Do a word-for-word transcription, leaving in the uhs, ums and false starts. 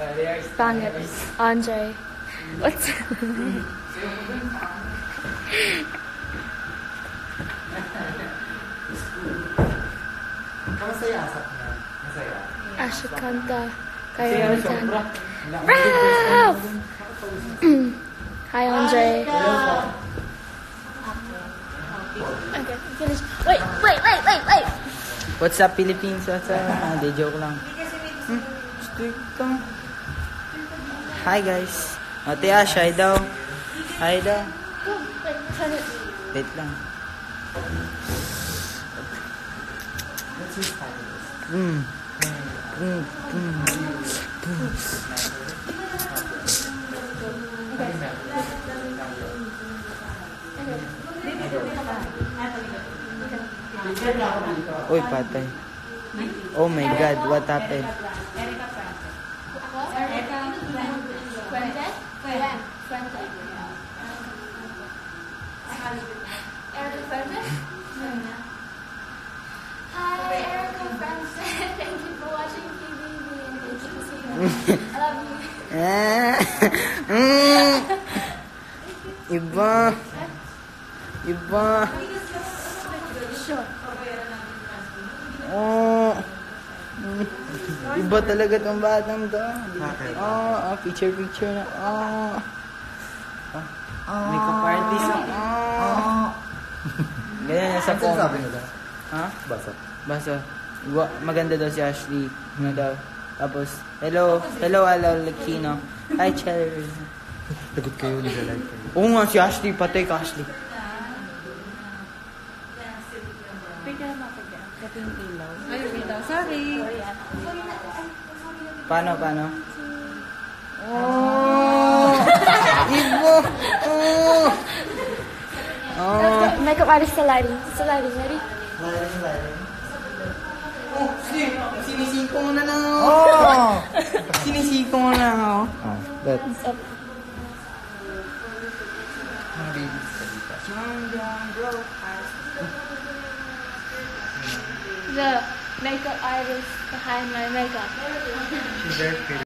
Tanya, Andre. What's her name? Ashikanta Kayasan. Ralph! Hi, Andre. Okay, finish. Wait, wait, wait, wait, wait. What's up, Philippines? What's up? They joke lang. Hmm? Hi, guys. Ate Ash, hi daw. Hi daw. Wait lang. Mm. Mm. Mm. Mm. Uy, patay. Oh my God, what happened? I love you. Iba. Iba. Sure. Oh. Iba talaga tong batang to. Oh, picture picture na. Oh. Oh. Makeup artist. Oh. Ganyan na sa phone. Ano sabi nila? Ha? Basa. Basa. Maganda daw si Ashley. Ano daw? Tapos, hello, hello, hello, Lakino. Hi, Cheddar. Tagot kayo, nag-like kayo. Oo nga, si Ashley, patay ka, Ashley. Pagka na, pagka. Kating ilaw. Ay, ilaw. Sorry. Paano, paano? Oh! Ibo! Oh! Oh! Makeup artist sa Larry. Sa Larry, Larry? Larry, Larry. Oh, sinisikong na lang ako. Oh. Sinisikong na lang ako. Oh, that's up. The makeup artist behind my makeup. She's very pretty.